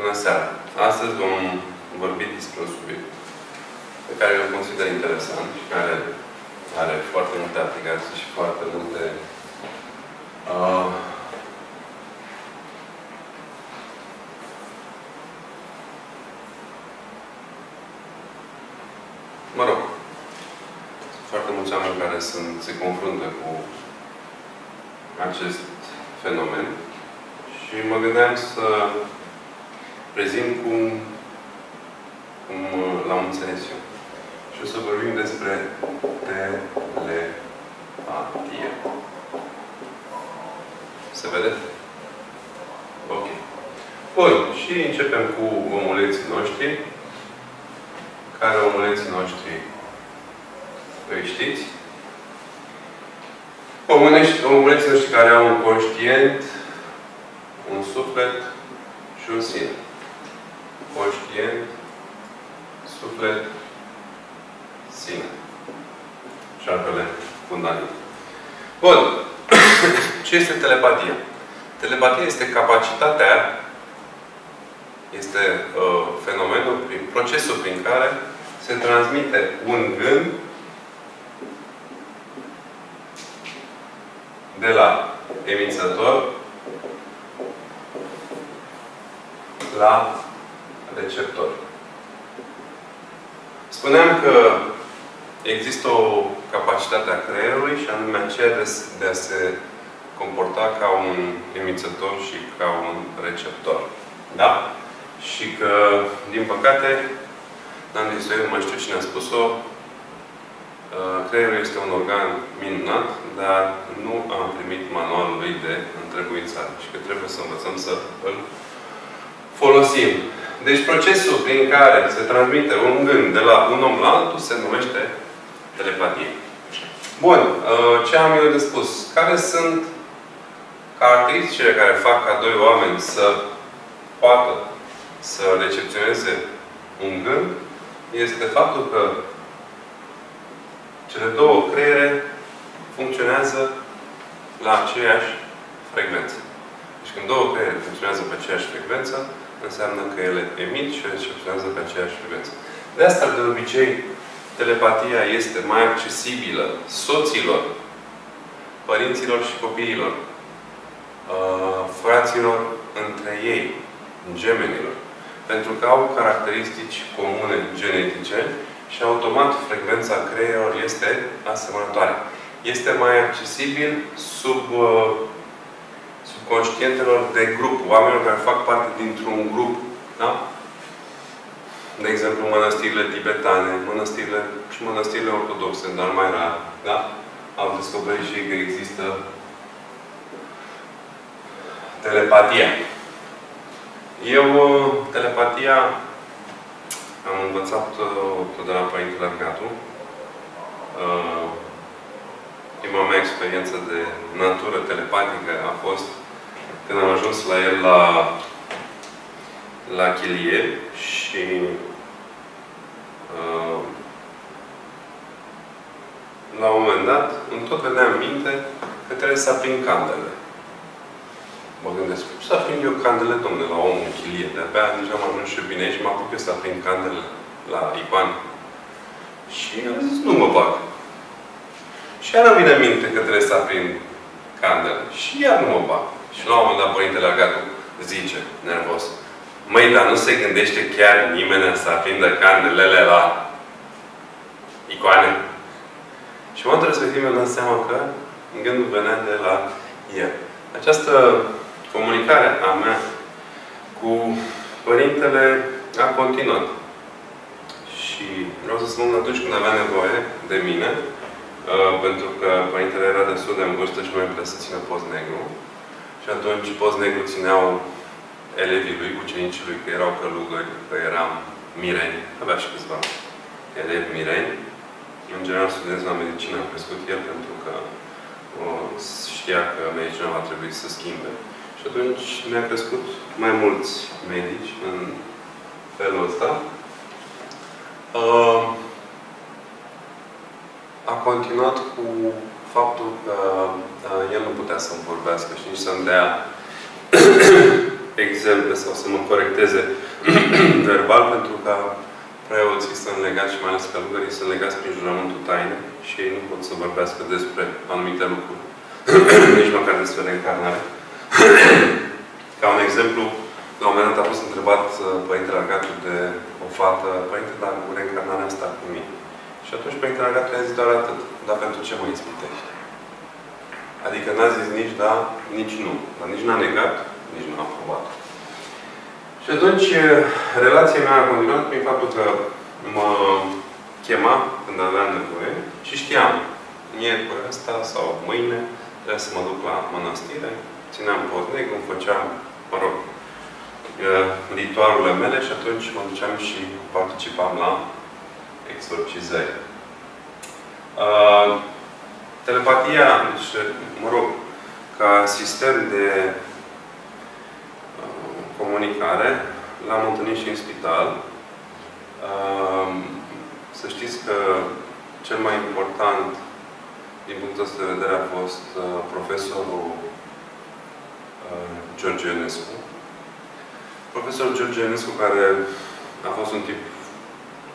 până seara. Astăzi vom vorbi despre un subiect pe care îl consider interesant și care are foarte multe aplicații și foarte multe mă rog, foarte mulți oameni care se confruntă cu acest fenomen. Și mă gândeam să prezint cum l-am înțeles eu. Și o să vorbim despre telepatie. Se vede? Ok. Bun. Și începem cu omuleții noștri. Care omuleții noștri îi știți? Omuleții noștri care au un conștient, un suflet și un sine. Conștient, suflet, sine. Și altele fundament. Bun. Ce este telepatia? Telepatia este capacitatea, este fenomenul, procesul prin care se transmite un gând de la emițător la receptor. Spuneam că există o capacitate a creierului și anume aceea de a se comporta ca un emițător și ca un receptor. Da? Și că, din păcate, n-am zis eu, nu mai știu cine a spus-o, creierul este un organ minunat, dar nu am primit manualul lui de întrebuințare. Și că trebuie să învățăm să îl folosim. Deci procesul prin care se transmite un gând de la un om la altul se numește telepatie. Bun. Ce am eu de spus? Care sunt caracteristicile care fac ca doi oameni să poată să recepționeze un gând? Este faptul că cele două creiere funcționează la aceeași frecvență. Deci când două creiere funcționează pe aceeași frecvență, înseamnă că ele emit și recepționează pe aceeași frecvență. De asta, de obicei, telepatia este mai accesibilă soților, părinților și copiilor, fraților între ei, gemenilor. Pentru că au caracteristici comune genetice și automat frecvența creierilor este asemănătoare. Este mai accesibil subconștientelor de grup, oamenilor care fac parte dintr-un grup. Da? De exemplu, mănăstirile tibetane, mănăstirile ortodoxe, dar mai rar. Da? Au descoperit și că există telepatia. Telepatia am învățat-o de la Părintele Argatu. Prima mea experiență de natură telepatică a fost când am ajuns la el la chilie și la un moment dat îmi tot veneam minte că trebuie să aprind candele. Mă gândesc, cum să aprind eu candele, domne, la omul în chilie? De-abia deja am ajuns și bine și mă apuc eu să aprind candele la Ivan. Și am zis, nu mă bag. Și iar îmi vine minte că trebuie să aprind candele. Și iar nu mă bag. Și la un moment dat, Părintele Argatu zice, nervos, măi, dar nu se gândește chiar nimeni să aprindă candelele la icoane? Și în momentul respectiv mi-am dat seama că gândul venea de la el. Această comunicare a mea cu Părintele a continuat. Și vreau să spun că atunci când avea nevoie de mine, pentru că Părintele era destul de în vârstă și nu mai putea să țină post negru. Și atunci post negru țineau elevii lui, ucenicii lui, că erau călugări, că eram mireni. Avea și câțiva elevi mireni. În general, studenți la medicină a crescut el, pentru că știa că medicina va trebui să schimbe. Și atunci mi-a crescut mai mulți medici în felul ăsta. A continuat cu faptul că el nu putea să-mi vorbească și nici să-mi dea exemple sau să mă corecteze verbal, pentru că preoții sunt legați și mai ales călugării sunt legați prin jurământul taină și ei nu pot să vorbească despre anumite lucruri. Nici măcar despre reîncarnare. Ca un exemplu, la un moment dat a fost întrebat Părintele Argatu de o fată: Părinte, dar cu reîncarnarea asta cu mine. Și atunci Părintele Argatu i-a zis doar atât: dar pentru ce mă ispitești? Adică n-a zis nici da, nici nu. Dar nici n-a negat, nici n-a aprobat. Și atunci, relația mea a continuat prin faptul că mă chema când aveam nevoie și știam miercuri asta sau mâine trebuia să mă duc la mănăstire. Țineam portnec, îmi făceam, mă rog, ritualurile mele și atunci mă duceam și participam la exorcizări. Telepatia, deci, mă rog, ca sistem de comunicare, l-am întâlnit și în spital. Să știți că cel mai important, din punctul ăsta de vedere, a fost profesorul George Ionescu. Profesorul George Ionescu, care a fost un tip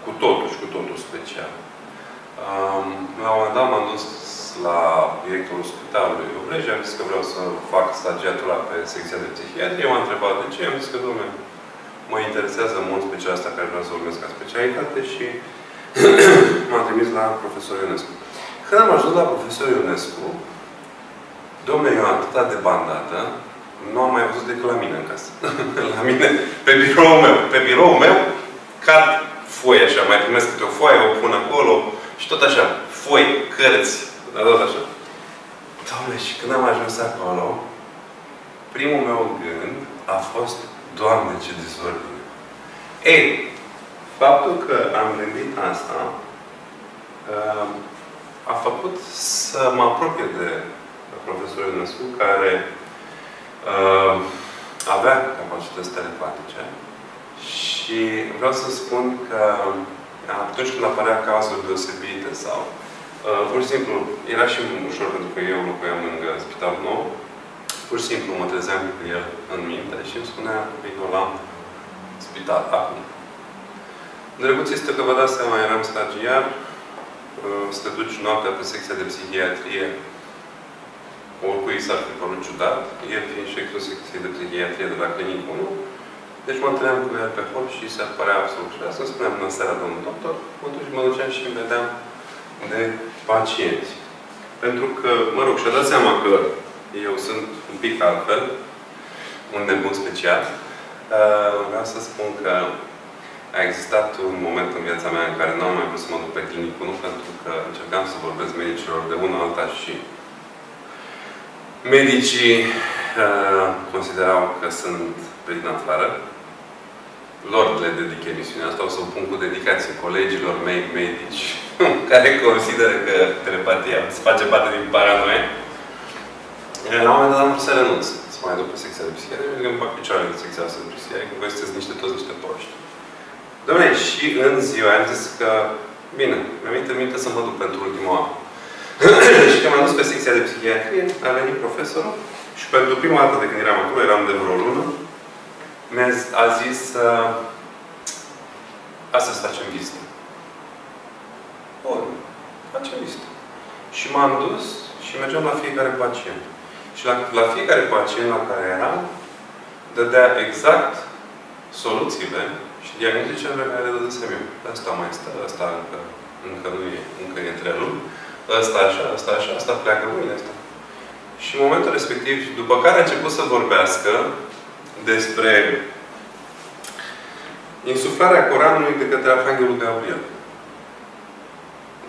cu totul și cu totul special. La un moment dat m-am dus la directorul Spitalului Obreji, am zis că vreau să fac stagiatura pe secția de psihiatrie. M-a întrebat de ce. Am zis că, dom'le, mă interesează mult special asta care vreau să urmez ca specialitate și m-a trimis la profesorul Ionescu. Când am ajuns la profesorul Ionescu, dom'le, eu am atâta de bandată, nu am mai văzut decât la mine în casă. La mine, pe biroul meu. Pe biroul meu, cad foi așa. Mai primesc câte o foaie, o pun acolo și tot așa. Foi, cărți, dar tot așa. Doamne, și când am ajuns acolo, primul meu gând a fost: Doamne, ce dezordine! Ei, faptul că am gândit asta a făcut să mă apropie de profesorul Ionescu, care avea capacități telepatice. Și vreau să spun că atunci când apărea cazuri deosebite sau pur și simplu, era și ușor pentru că eu locuiam lângă Spitalul Nou, pur și simplu mă trezeam cu el în minte și îmi spunea: vino la spital, acum. Drăguț este că, vă dați seama, eram stagiar, să te duci noaptea pe secția de psihiatrie, oricui s-ar fi părut ciudat, el fiind șeful secției de psihiatrie de la Clinic 1, deci mă întâlneam cu el pe hol și se părea absolut curios. Îmi spuneam: bună seara, domnul doctor. Mă duceam și îmi vedeam de pacienți. Pentru că, mă rog, și-a dat seama că eu sunt un pic altfel, un nebun special. Vreau să spun că a existat un moment în viața mea în care nu am mai vrut să mă duc pe clinicul, nu, pentru că încercam să vorbesc medicilor de una alta și medicii considerau că sunt pe din afară. Lor le dedic emisiunea asta. O să o pun cu dedicație colegilor mei medici care consideră că telepatia se face parte din paranoia. La un moment dat am vrut să renunț. Să mai duc pe secția de psihiatrie. Pentru că îmi fac picioarele de secția asta de psihiatrie. Că voi sunteți niște, toți niște proști. Doamne, și în ziua am zis că bine, mi-am interminte să mă duc pentru ultima oară. Și că m-am dus pe secția de psihiatrie, a venit profesorul și pentru prima dată de când eram acolo, eram de vreo lună, mi-a zis: astăzi facem vizită. Bun. Facem vizită. Și m-am dus și mergeam la fiecare pacient. Și la fiecare pacient la care eram, dădea exact soluțiile și diagnosticele care le dădesem eu. Asta mai este. Asta încă nu e. Încă e treabă. Asta așa, asta așa, asta pleacă mâine, asta. Și în momentul respectiv, după care a început să vorbească despre insuflarea Coranului de către Arhanghelul Gavril.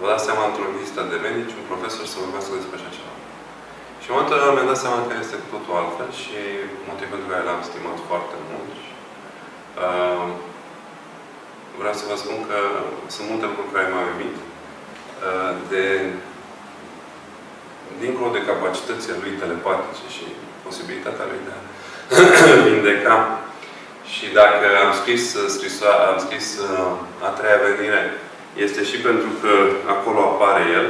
Vă dați seama, într-o vizită de medici, un profesor să vorbească despre așa ceva. Și în momentul ăla mi-am dat seama că este totul altfel și motivul pentru care l-am stimat foarte mult. Vreau să vă spun că sunt multe lucruri care m-au uimit. Dincolo de capacitățile lui telepatice și posibilitatea lui de a vindeca. Și dacă am scris A treia venire, este și pentru că acolo apare el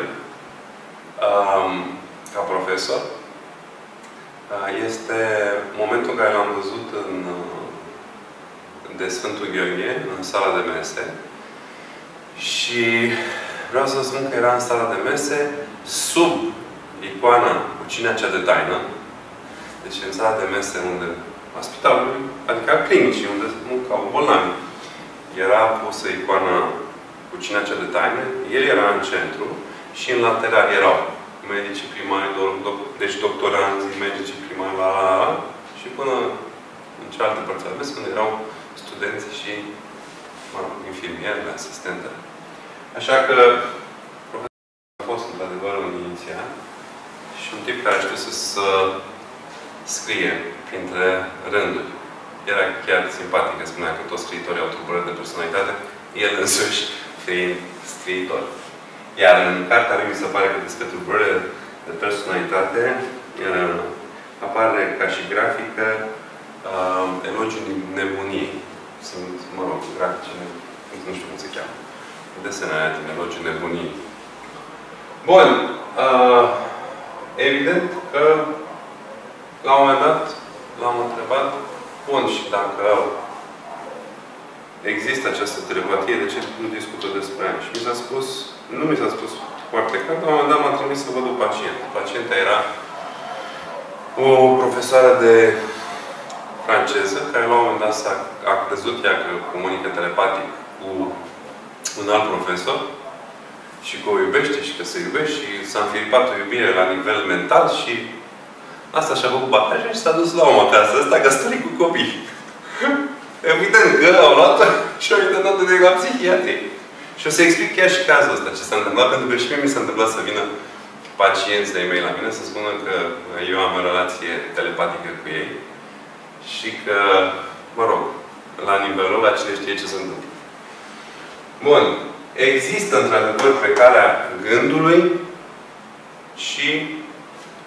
ca profesor. este momentul în care l-am văzut de Sfântul Gheorghe, în sala de mese. Și vreau să spun că era în sala de mese, sub icoana ucinea cea de taină. Deci în sala de mese unde a spitalului, adică a clinicii, unde muncau bolnavi. Era pusă icoana ucinea cea de taină, el era în centru și în lateral erau medicii primari, deci doctoranzi, medicii primari, și până în cealaltă părți ale mesei, unde erau studenții și infirmierile, asistentele. Așa că profesorul a fost într-adevăr un inițiat și un tip care știu să scrie printre rânduri. Era chiar simpatic, că spunea că toți scriitorii au tulburări de personalitate, el însuși fiind scriitor. Iar în cartea lui mi se pare că despre tulburările de personalitate apare ca și grafică elogiul nebuniei. Sunt, mă rog, graficele, nu știu cum se cheamă. Desenele aia din elogiul nebuniei. Bun. Evident că la un moment dat l-am întrebat, bun, și dacă există această telepatie, de ce nu discută despre ea? Și mi s-a spus, nu mi s-a spus foarte clar, dar la un moment dat m-a trimis să văd un pacient. Pacienta era o profesoară de franceză, care la un moment dat a crezut ea că comunică telepatic cu un alt profesor și că o iubește și că se iubește și s-a înfiripat o iubire la nivel mental și asta și-a făcut bagaje și s-a dus la om acasă. Asta căsătorit cu copii. Evident că au luat și au internat de la psihiatrie. Și o să explic chiar și cazul ăsta ce s-a întâmplat, pentru că și mie mi s-a întâmplat să vină pacienți de-ai mei la mine să spună că eu am o relație telepatică cu ei. Și că, mă rog, la nivelul ăla cine știe ce se întâmplă. Bun. Există, într-adevăr, pe calea gândului și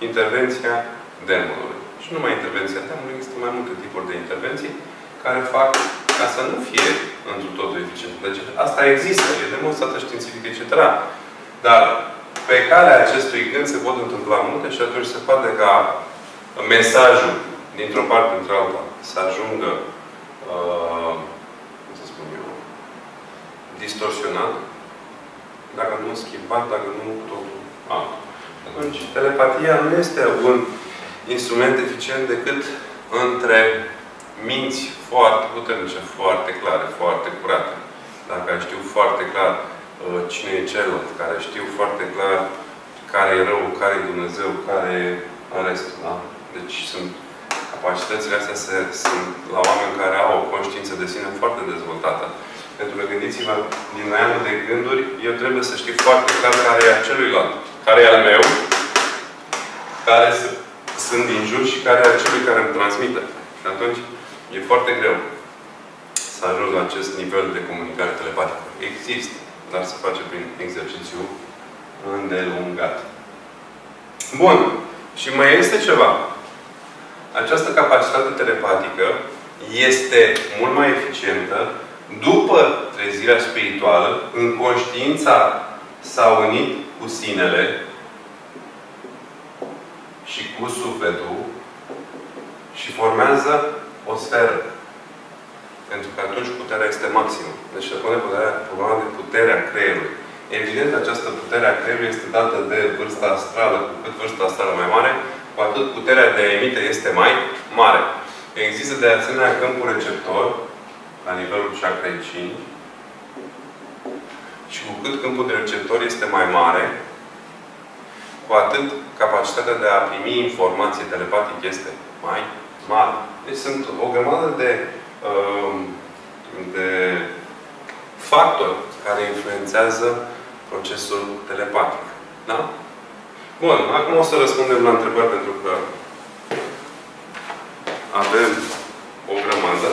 intervenția demonului. Și nu numai intervenția demonului, există mai multe tipuri de intervenții care fac ca să nu fie întru totul eficient. Deci asta există. E demonstrată științific, etc. Dar pe calea acestui gând se pot întâmpla multe și atunci se poate ca mesajul dintr-o parte, într-alta, să ajungă cum să spun eu, distorsionat, dacă nu schimbat, dacă nu totul altul. Atunci, telepatia nu este un instrument eficient decât între minți foarte puternice, foarte clare, foarte curate. Dacă știu foarte clar cine e celălalt, care știu foarte clar care e rău, care e Dumnezeu, care e restul. Da? Deci sunt capacitățile astea sunt la oameni care au o conștiință de sine foarte dezvoltată. Pentru că gândiți-vă, din neamul de gânduri, eu trebuie să știu foarte clar care e a celuilalt. Care e al meu, care sunt din jur și care e a celui care îmi transmite. Și atunci, e foarte greu să ajung la acest nivel de comunicare telepatică. Există, dar se face prin exercițiu îndelungat. Bun. Și mai este ceva. Această capacitate telepatică este mult mai eficientă după trezirea spirituală, în conștiința s-a unit cu sinele și cu sufletul și formează o sferă. Pentru că atunci puterea este maximă. Deci se pune problema de puterea creierului. Evident, această putere a creierului este dată de vârsta astrală. Cu cât vârsta astrală mai mare, cu atât puterea de a emite este mai mare. Există de asemenea câmpul receptor, la nivelul chakrei 5. Și cu cât câmpul de receptor este mai mare, cu atât capacitatea de a primi informații telepatică este mai mare. Deci sunt o grămadă de factori care influențează procesul telepatic. Da? Bun. Acum o să răspundem la întrebări, pentru că avem o grămadă.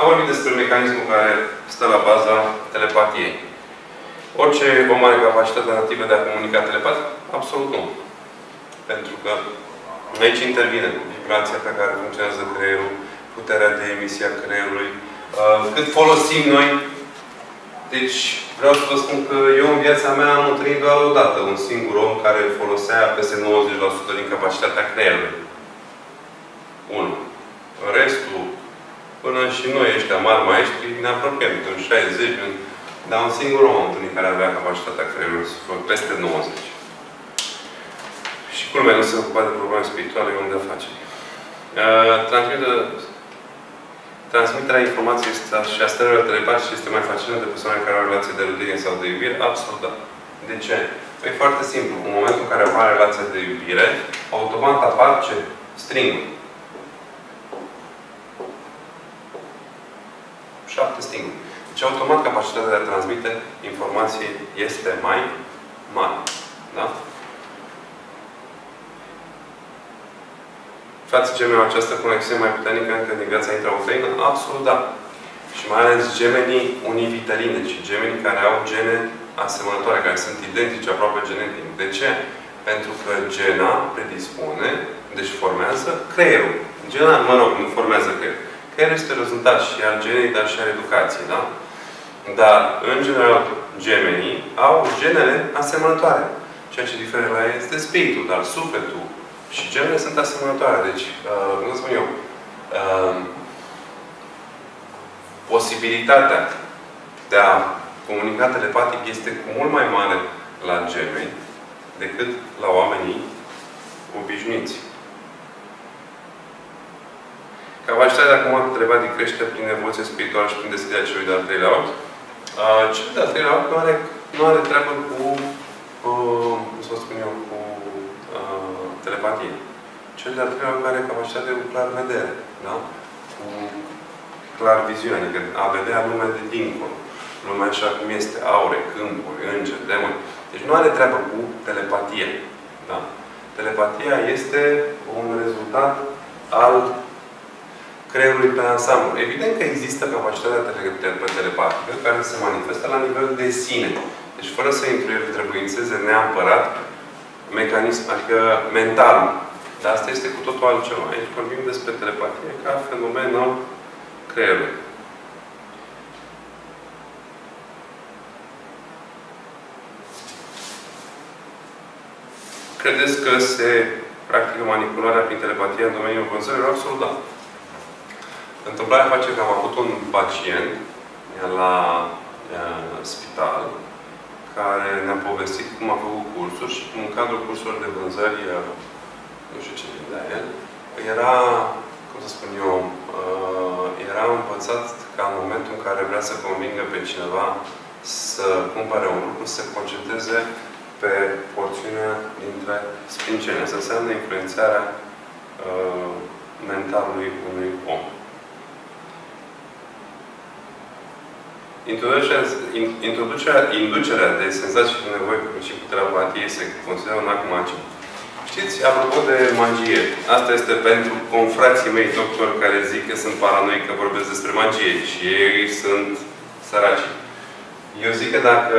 Am vorbit despre mecanismul care stă la baza telepatiei. Orice om are capacitate nativă de a comunica telepatic? Absolut nu. Pentru că aici intervine vibrația pe care funcționează creierul, puterea de emisie a creierului, cât folosim noi. Deci, vreau să vă spun că eu în viața mea am întâlnit doar o dată un singur om care folosea peste 90% din capacitatea creierului. 1. Restul, până și noi ăștia mari maestri, ne apropiem în 60, dar un singur om întâlnit care avea capacitatea creierului să facă peste 90. Și culmea, nu se ocupa de probleme spirituale, unde a face. Transmiterea informației și a stărilor telepatice este mai fascinantă de persoane care au relație de rudenie sau de iubire? Absolut, da. De ce? E foarte simplu. În momentul în care apare relația de iubire, automat apar ce? Stringuri. 7 stinguri. Deci, automat, capacitatea de a transmite informații este mai mare. Da? Frații gemeni, această conexiune mai puternică încă din viața intrauterină? Absolut, da. Și mai ales gemenii univitelini, deci gemenii care au gene asemănătoare, care sunt identice aproape genetic. De ce? Pentru că gena predispune, deci formează creierul. Gena, nu formează creierul. Creierul este rezultat și al genei, dar și al educației, da? Dar, în general, gemenii au genele asemănătoare. Ceea ce diferă la ei este spiritul, dar sufletul, și genele sunt asemănătoare. Deci, cum spun eu, posibilitatea de a comunica telepatic este cu mult mai mare la gemeni decât la oamenii obișnuiți. Capacitatea de a comunica telepatic crește prin evoluție spirituală și prin deschiderea celui de-al treilea ochi. Cel de-al treilea ochi nu are treabă cu, cum să spun eu, cu telepatie. Cel de-al treilea ochi are capacitatea de clar vedere. Da? Cu clar viziune. Adică a vedea lumea de dincolo. Lumea așa cum este. Aure, câmpuri, îngeri, demoni. Deci nu are treabă cu telepatie. Da? Telepatia este un rezultat al creierului pe ansamblu. Evident că există capacitatea telepatică care se manifestă la nivel de sine. Deci fără să întrebuințeze neapărat mecanism, adică mental. Dar asta este cu totul altceva. Aici vorbim despre telepatie ca fenomen al creierului. Credeți că se practică manipularea prin telepatie în domeniul vânzărilor? Absolut, da. Întâmplarea face că am avut un pacient la spital care ne-a povestit cum a făcut cursuri și cum în cadrul cursurilor de vânzări, nu știu ce vindea el, era, cum să spun eu, era învățat ca în momentul în care vrea să convingă pe cineva să cumpere un lucru, să se concentreze pe porțiunea dintre sprincene. Asta înseamnă influențarea mentalului unui om. Inducerea de senzații și nevoi și cu telepatie se consideră un act magic. Știți, apropo de magie, asta este pentru confrații mei doctori care zic că sunt paranoi că vorbesc despre magie și ei sunt săraci. Eu zic că dacă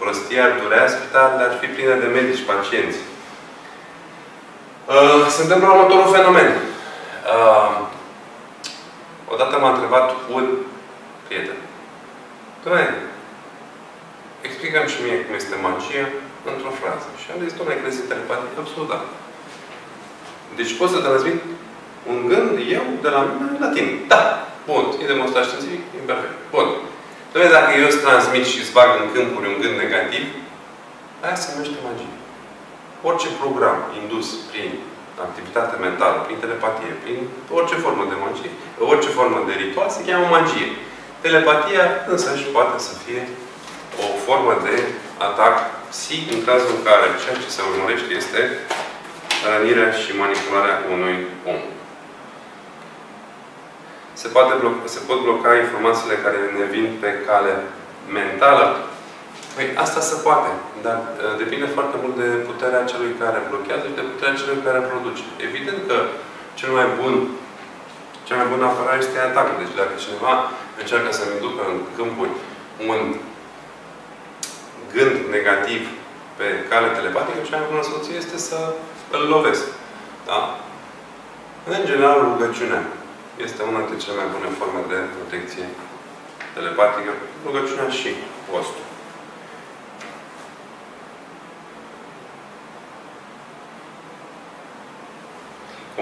prostia ar durea, spitalele ar fi pline de medici, pacienți. Se întâmplă următorul fenomen. Odată m-a întrebat un prieten. Doamne, explicăm și mie cum este magia într-o frază. Și am zis, Doamne, crezi în telepatie? Absolut, da. Deci pot să transmit un gând, eu, de la mine, la tine. Da. Bun. E demonstrat științific, e perfect. Bun. Doamne, dacă eu îți transmit și îți bag în câmpuri un gând negativ, aia se numește magie. Orice program indus prin activitate mentală, prin telepatie, prin orice formă de magie, orice formă de ritual, se cheamă magie. Telepatia, însă, și poate să fie o formă de atac psihic, în cazul în care ceea ce se urmărește este rănirea și manipularea unui om. Se pot bloca informațiile care ne vin pe cale mentală? Păi, asta se poate. Dar depinde foarte mult de puterea celui care blochează și de puterea celui care produce. Evident că cea mai bună apărare este atacul. Deci dacă cineva încearcă să-mi inducă în câmpuri un gând negativ pe cale telepatică, cea mai bună soluție este să îl lovesc. Da? În general, rugăciunea este una dintre cele mai bune forme de protecție telepatică. Rugăciunea și postul.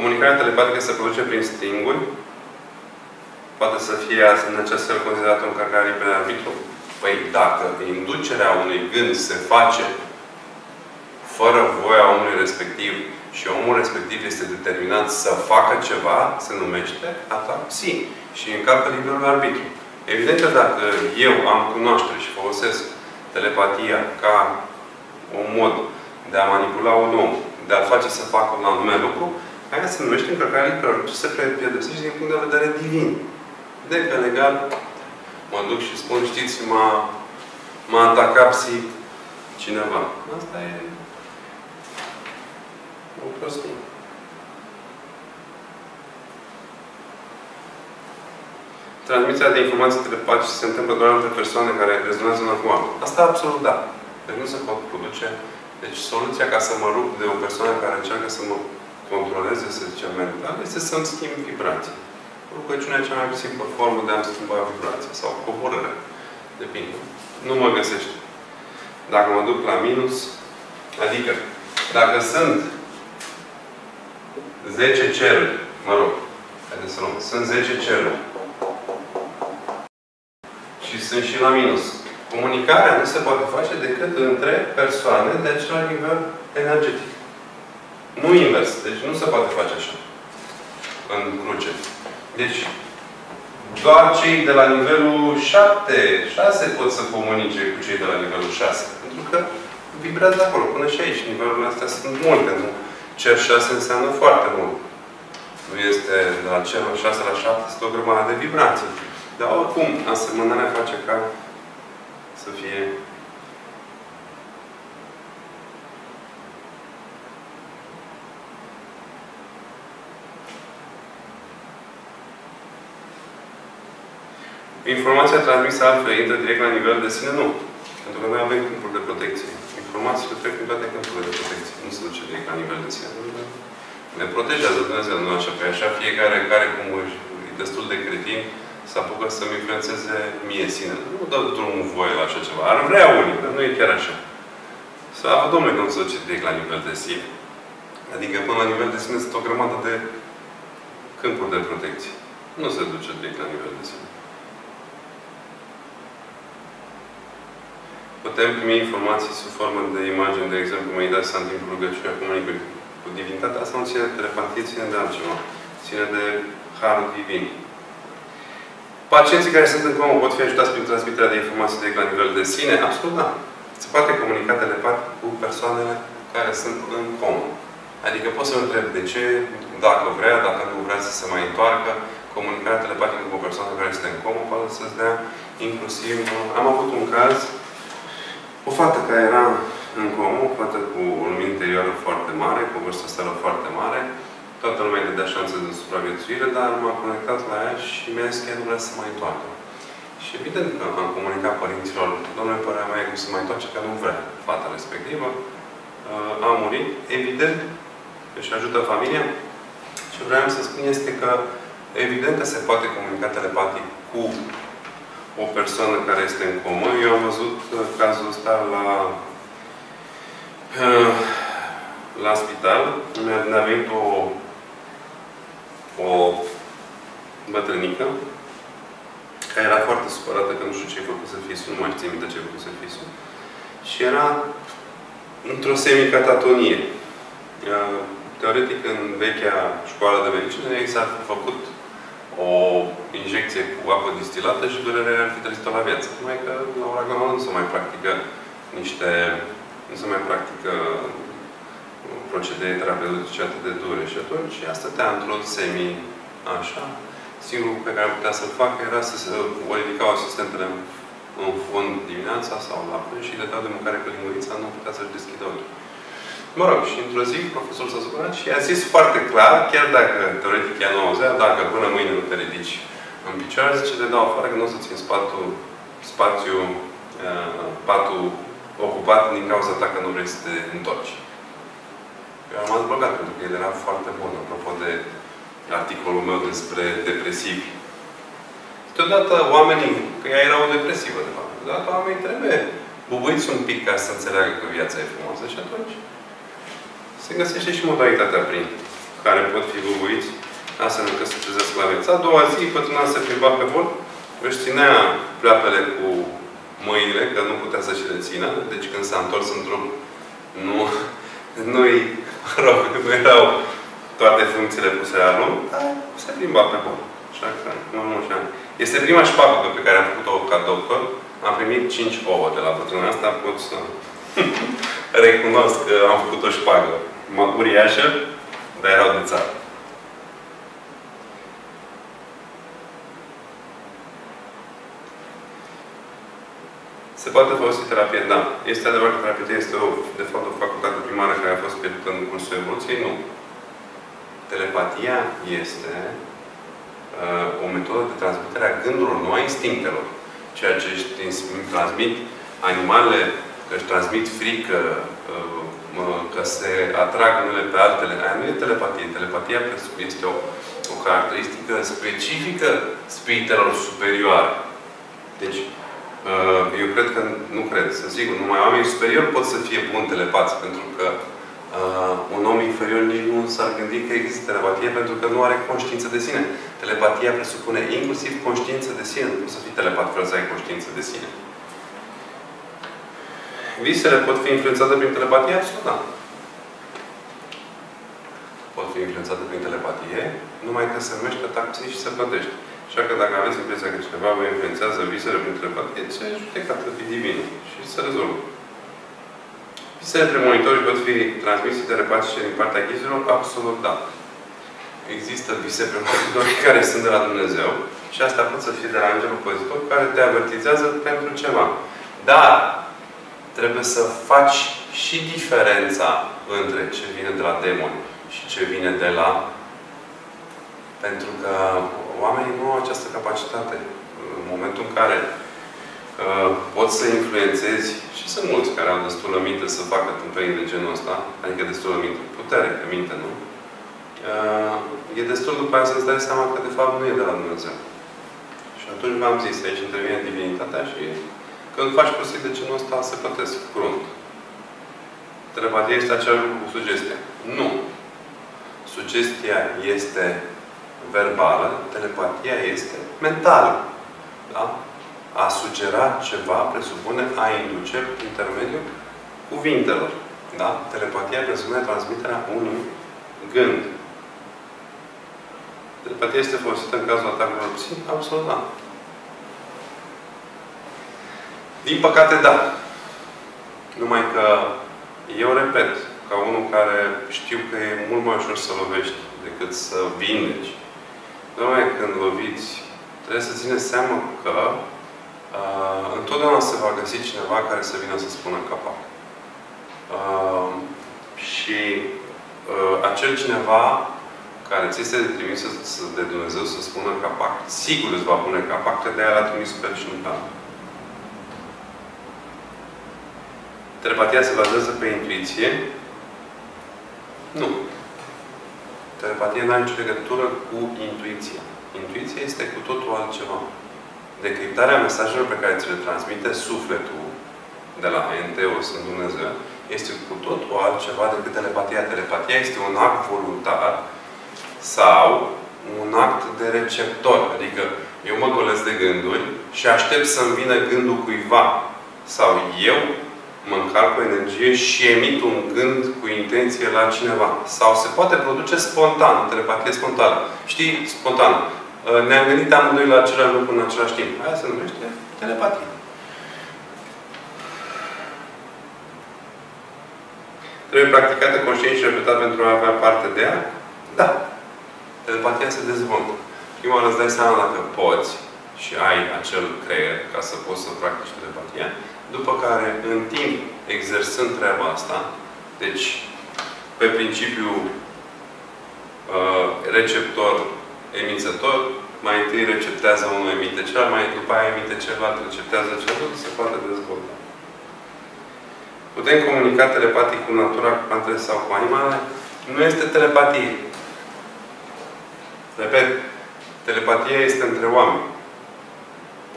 Comunicarea telepatică se produce prin stinguri. Poate să fie în acest fel considerat o încărcare liberă de arbitru. Păi, dacă inducerea unui gând se face fără voia omului respectiv și omul respectiv este determinat să facă ceva, se numește atapsie. Și încalcă liberul arbitru. Evident că dacă eu am cunoaștere și folosesc telepatia ca un mod de a manipula un om, de a-l face să facă un anume lucru, aia se numește încărcarea liberă. Ce se prepedepsește din punct de vedere divin. De pe legal, mă duc și spun, știți, m-a atacapsit cineva. Asta e o prostie. Transmiterea de informații telepatice se întâmplă doar între persoane care rezonează una cu alta. Asta absolut da. Deci nu se pot produce. Deci soluția ca să mă rup de o persoană care încearcă să mă controleze, să zicem, mental, este să-mi schimb vibrații. Rugăciunea cea mai simplă formă de a-mi schimba vibrația. Sau coborârea. Depinde. Nu mă găsește. Dacă mă duc la minus, adică, dacă sunt 10 ceruri, mă rog, haideți să luăm, sunt 10 ceruri. Și sunt și la minus. Comunicarea nu se poate face decât între persoane de același nivel energetic. Nu invers. Deci nu se poate face așa. În cruce. Deci, doar cei de la nivelul 7, 6 pot să comunice cu cei de la nivelul 6. Pentru că vibrează acolo. Până și aici. Nivelurile astea sunt multe. Nu? Cer 6 înseamnă foarte mult. Nu este de la cerul 6 la 7. Este o grămadă de vibrații. Dar oricum, asemănarea face ca să fie informația transmisă altfel intră direct la nivel de sine? Nu. Pentru că noi avem câmpuri de protecție. Informațiile trec în toate câmpurile de protecție. Nu se duce direct la nivel de sine. Ne protejează Dumnezeu, nu așa? Păi așa fiecare care cum e destul de cretin să apucă să-mi influențeze mie sine. Nu dă drumul voie la așa ceva. Ar vrea unii, dar nu e chiar așa. Slavă Domnului că nu se duce direct la nivel de sine. Adică până la nivel de sine sunt o grămadă de câmpuri de protecție. Nu se duce direct la nivel de sine. Putem primi informații sub formă de imagini, de exemplu, mă dați să-mi timp rugăciunea comunicării cu divinitatea. Asta nu ține de telepatie, ține de altceva. Ține de harul divin. Pacienții care sunt în comă pot fi ajutați prin transmiterea de informații de la nivel de sine? Absolut da. Se poate comunica telepatic cu persoanele care sunt în comă. Adică pot să întreb de ce, dacă vrea, dacă nu vrea să se mai întoarcă. Comunicarea telepatică cu o persoană care este în comă poate să-ți dea inclusiv... Am avut un caz, o fată care era în comă, o fată cu o lumină interioară foarte mare, cu o vârstă stară foarte mare. Toată lumea îi dădea șanse de supraviețuire, dar m-am conectat la ea și mi-a zis că ea nu vrea să se mai întoarcă. Și evident că am comunicat părinților, Domnule, părerea mea e cum se mai întoarce, că nu vrea fata respectivă. A murit. Evident, își ajută familia. Ce vreau să spun este că evident că se poate comunica telepatic cu o persoană care este în comă. Eu am văzut cazul ăsta la la spital. Mi-a venit o bătrânică care era foarte supărată că nu știu ce-i făcut să fisul, nu mai țin minte ce-i făcut să fisul. Și era într-o semicatatonie. Teoretic, în vechea școală de medicină, s-a făcut o injecție cu apă distilată și durerea ar fi trezit-o la viață. Numai că la ora actuală nu se mai practică niște... nu se mai practică procedee terapeutice atât de dure. Și atunci, ea stătea într-o semi-așa. Singurul pe care putea să-l facă era să se ridicau asistentele în fond dimineața sau la prânz și le dau de mâncare cu lingurița, nu putea să-și deschidă ochii. Mă rog, și într-o zi, profesorul s-a supărat și i-a zis foarte clar, chiar dacă teoretic ea nu auzea, dacă până mâine nu te ridici în picioare, zice, te dau afară că nu o să țin patul ocupat din cauza ta că nu vrei să te întorci. Eu am adăugat, pentru că el era foarte bun, apropo de articolul meu despre depresivi. Deodată oamenii, că ea era o depresivă, de fapt, deodată oamenii trebuie bubuiți un pic ca să înțeleagă că viața e frumoasă. Și atunci se găsește și modalitatea prin care pot fi bubuiți, astfel încât să trezesc la viață. A doua zi, pătrâna se plimba pe bol, își ținea pleoapele cu mâinile, că nu putea să și le țină. Deci când s-a întors în trup, nu erau toate funcțiile puse la lume, dar se plimba pe bol. Așa că, este prima șpagă pe care am făcut-o ca doctor. Am primit 5 ouă de la pătrâna asta. Pot să recunosc că am făcut o șpagă. Uriașă, dar erau de țară. Se poate folosi terapie? Da. Este adevărat că terapia este de fapt o facultate primară care a fost pierdută în cursul evoluției? Nu. Telepatia este o metodă de transmitere a gândurilor, nu a instinctelor. Ceea ce își transmit animalele, că își transmit frică, că se atrag unele pe altele. Aia nu e telepatie. Telepatia este o caracteristică specifică spiritelor superioare. Deci, eu cred că, nu cred, sunt sigur, numai oamenii superiori pot să fie buni telepați, pentru că un om inferior nici nu s-ar gândi că există telepatie, pentru că nu are conștiință de sine. Telepatia presupune inclusiv conștiință de sine. Nu să fii telepat fără să ai conștiință de sine. Visele pot fi influențate prin telepatie? Absolut, da. Pot fi influențate prin telepatie, numai că se numește taxi și se plătește. Așa că dacă aveți impresia că cineva vă influențează visele prin telepatie, se judecată fi divin și se rezolvă. Visele premonitori pot fi transmise telepatice din partea ghizilor? Absolut, da. Există vise premonitori care sunt de la Dumnezeu și asta pot să fie de la Îngerul Păzitor, care te avertizează pentru ceva. Dar trebuie să faci și diferența între ce vine de la demon și ce vine de la... Pentru că oamenii nu au această capacitate. În momentul în care poți să influențezi, și sunt mulți care au destulă minte să facă tâmpenii de genul ăsta, adică destulă minte, putere, că minte, nu? E destul după aceea să-ți dai seama că de fapt nu e de la Dumnezeu. Și atunci v-am zis, aici intervine divinitatea și când faci prostii de genul ăsta, se plătesc crunt. Telepatia este acel lucru cu sugestia. Nu. Sugestia este verbală, telepatia este mentală. Da? A sugera ceva presupune a induce prin intermediul cuvintelor. Da? Telepatia presupune transmiterea unui gând. Telepatia este folosită în cazul atacurilor psihice? Absolut, da. Din păcate, da. Numai că eu repet, ca unul care știu că e mult mai ușor să lovești decât să vindeci. Numai când loviți, trebuie să țineți seama că întotdeauna se va găsi cineva care să vină să spună capac. Și acel cineva care ți este trimis de Dumnezeu să spună capac, sigur îți va pune capac, că de-aia l-a trimis pe și nu pe altul. Telepatia se bazează pe intuiție? Nu. Telepatia nu are nicio legătură cu intuiția. Intuiția este cu totul altceva. Decriptarea mesajelor pe care ți le transmite sufletul de la Enteo, Sunt Dumnezeu, este cu totul altceva decât telepatia. Telepatia este un act voluntar sau un act de receptor. Adică eu mă golesc de gânduri și aștept să-mi vină gândul cuiva. Sau eu mă încarc cu energie și emit un gând cu intenție la cineva. Sau se poate produce spontan. Telepatie spontană. Știi? Spontană. Ne-am gândit amândoi la același lucru în același timp. Aia se numește telepatie. Trebuie practicată conștient și repetat pentru a avea parte de ea? Da. Telepatia se dezvoltă. Prima oară îți dai seama dacă poți și ai acel creier ca să poți să practici telepatia. După care, în timp, exersând treaba asta, deci, pe principiu receptor emițător, mai întâi receptează unul, emite celălalt, mai după aia emite celălalt, receptează celălalt, se poate dezvolta. Putem comunica telepatic cu natura, cu plantele sau cu animale? Nu este telepatie. Repet, telepatia este între oameni.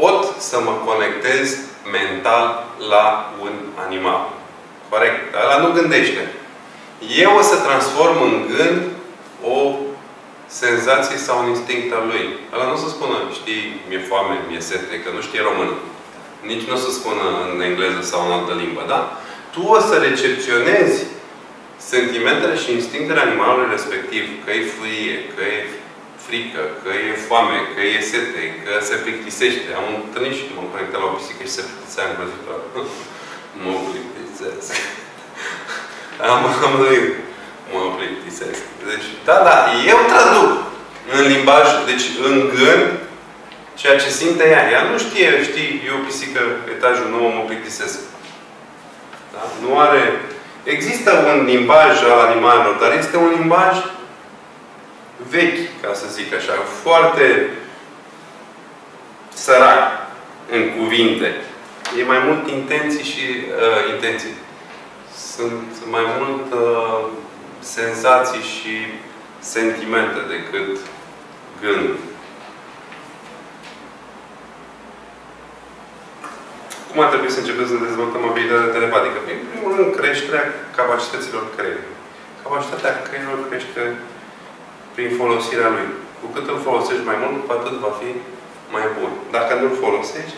Pot să mă conectez mental la un animal. Corect. Dar ăla nu gândește. Eu o să transform în gând o senzație sau un instinct al lui. Ăla nu o să spună, știi, mi-e foame, mi-e sete, că nu știe română. Nici nu o să spună în engleză sau în altă limbă, da? Tu o să recepționezi sentimentele și instinctele animalului respectiv. Că e furie, că e frică, că e foame, că e sete, că se plictisește. Am întâlnit și mă conectat la o pisică și se plictisea îngrozitor. Mă plictisesc. Am dorit. Mă plictisesc. Deci, da, eu traduc în limbaj, deci în gând, ceea ce simte ea. Ea nu știe, știi, eu pisică, etajul 9, mă plictisesc. Da? Nu are... Există un limbaj al animalelor, dar este un limbaj vechi, ca să zic așa. Foarte sărac în cuvinte. E mai mult intenții și... intenții. Sunt mai mult senzații și sentimente decât gând. Cum ar trebui să începem să dezvoltăm abilitatea telepatică? În primul rând, creșterea capacităților creierului. Capacitatea creierului crește prin folosirea lui. Cu cât îl folosești mai mult, cu atât va fi mai bun. Dacă nu îl folosești,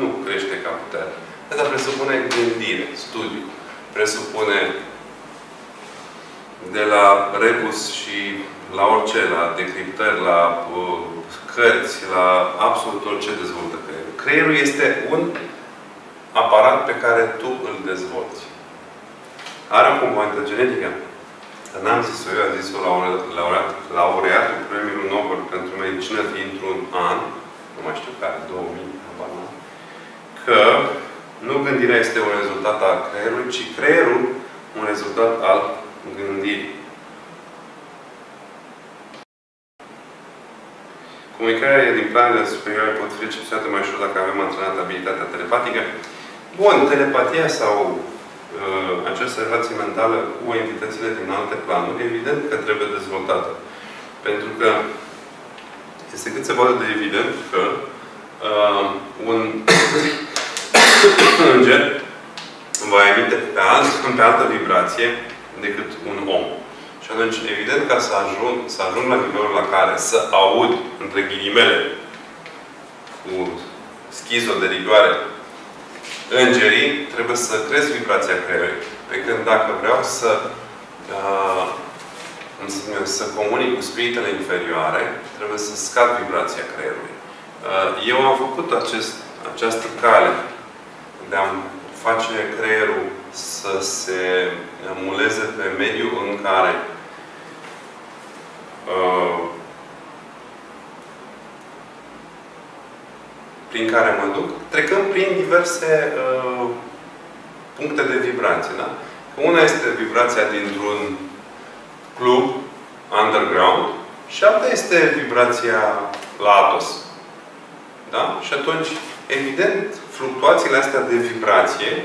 nu crește ca puterea. Asta presupune gândire, studiu. Presupune de la rebus și la orice, la decriptări, la cărți, la absolut orice dezvoltă creierul. Creierul este un aparat pe care tu îl dezvolți. Are o componentă genetică. N-am zis-o eu, am zis-o laureatul Premiului Nobel pentru Medicină dintr-un an, nu mai știu care, 2000, că nu gândirea este un rezultat al creierului, ci creierul un rezultat al gândirii. Comunicarea din planele superioare pot fi recepționate mai ușor dacă avem antrenat abilitatea telepatică. Bun, telepatia sau această relație mentală cu entitățile din alte planuri, evident că trebuie dezvoltată. Pentru că este cât se poate de evident că un înger va emite pe altă vibrație decât un om. Și atunci, evident, ca să ajung la nivelul la care să aud, între ghilimele, cu schizo de rigoare, îngerii, trebuie să cresc vibrația creierului. Pe când dacă vreau să comunic cu spiritele inferioare, trebuie să scad vibrația creierului. Eu am făcut această cale de a face creierul să se muleze pe mediul în care prin care mă duc, trecând prin diverse puncte de vibrație. Da? Una este vibrația dintr-un club underground și alta este vibrația la Atos. Da? Și atunci, evident, fluctuațiile astea de vibrație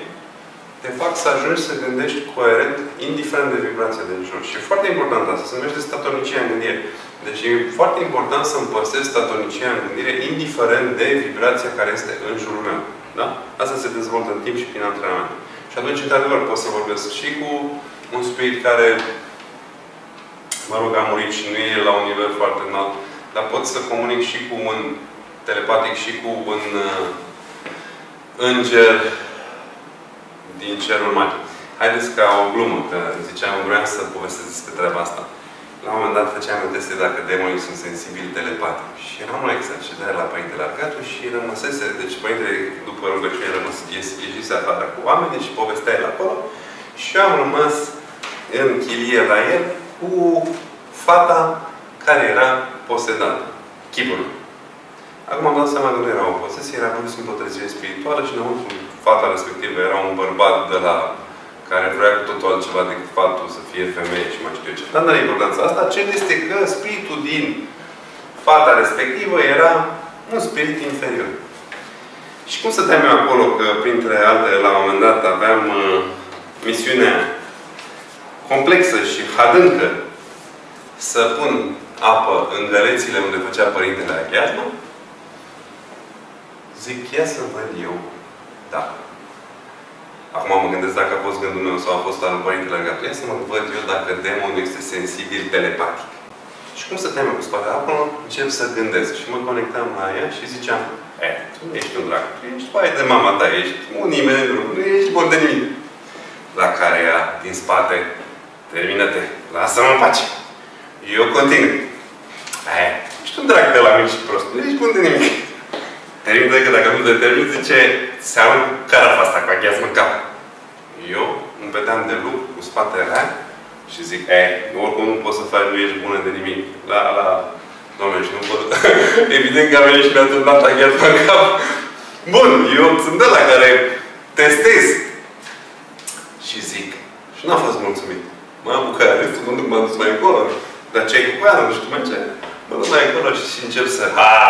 te fac să ajungi să gândești coerent, indiferent de vibrația de jur. Și e foarte important asta. Se numește statornicia în gândire. Deci e foarte important să-mi păstrez statornicia în gândire, indiferent de vibrația care este în jurul meu. Da? Asta se dezvoltă în timp și prin antrenament. Și atunci, într-adevăr, pot să vorbesc și cu un spirit care, mă rog, a murit și nu e la un nivel foarte înalt. Dar pot să comunic și cu un telepatic și cu un înger din cerul mare. Haideți ca o glumă, că ziceam, vreau să povestesc despre treaba asta. La un moment dat făceam un test dacă demonii sunt sensibili telepatic. Și eram la exercitare la Părintele Argatu și rămăsese, deci Părintele, după rugăciune, ieșise afară cu oamenii și povestea el acolo. Și eu am rămas în chilie la el cu fata care era posedată. Chipul. Acum am dat seama că nu era o posesie, era pur și simplu o trezire spirituală și înăuntru fata respectivă era un bărbat de la care vrea cu totul altceva decât faptul să fie femeie și mai știu eu ce. Dar nu are importanța asta. Cel este că spiritul din fata respectivă era un spirit inferior. Și cum stăteam eu acolo că, printre altele, la un moment dat aveam misiunea complexă și adâncă să pun apă în gălețile unde făcea Părintele Argatu, zic, ia să văd eu. Da. Acum mă gândesc dacă a fost gândul meu sau a fost al Părintele Argatu. Ia să mă văd eu dacă demonul este sensibil telepatic. nu stăteam cu spatele acolo, încep să gândesc. Și mă conectam la ea și ziceam, tu nu ești un drac, tu ești pai de mama ta, ești un nimeni, nu ești bun de nimic. La care ea, din spate, termină-te, lasă-mă în pace. Eu continui. Ești un drac de la mici și prost, nu ești bun de nimic. Termină, că dacă nu te termin, zice, seamă cu carafa asta, cu aghiazmă în cap. Eu îmi vedeam de lucru, cu spatele rea, și zic, oricum nu poți să faci, nu ești bună de nimic. Dom'le, și nu pot. Evident că am venit și mi-a întâmplat aghiazmă în cap. Bun, eu sunt de la care testez. Și zic, și n-am fost mulțumit. M-am apucat, mă duc, m-am dus mai încolo. Dar ce-ai cu coiană, nu știu mai ce. Mă duc mai încolo și încep să...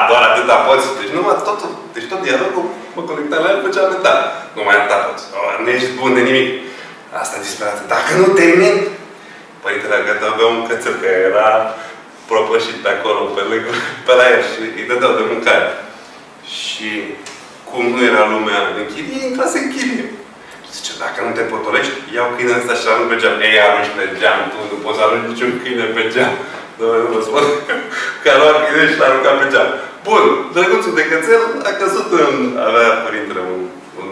doar atâta poți. Deci numai totul. Deci tot dialogul mă conecta la el pe cea mental. Nu mai atâta poți. Nu ești bun de nimic. Asta e disperată. Dacă nu termin... Părintele Argatu avea un cățel, că era propășit pe acolo, pe la el. Și îi dădeau de mâncare. Și cum nu era lumea în chirie, intrase în chirie. Zice, dacă nu te potolești, iau câinele ăsta și arunc pe geam. Arunci pe geam, tu nu poți să arunci niciun câine pe geam. Nu vă spun că a luat câinele și l-a aruncat pe geam. Bun, drăguțul de cățel a căzut în... Avea părintele un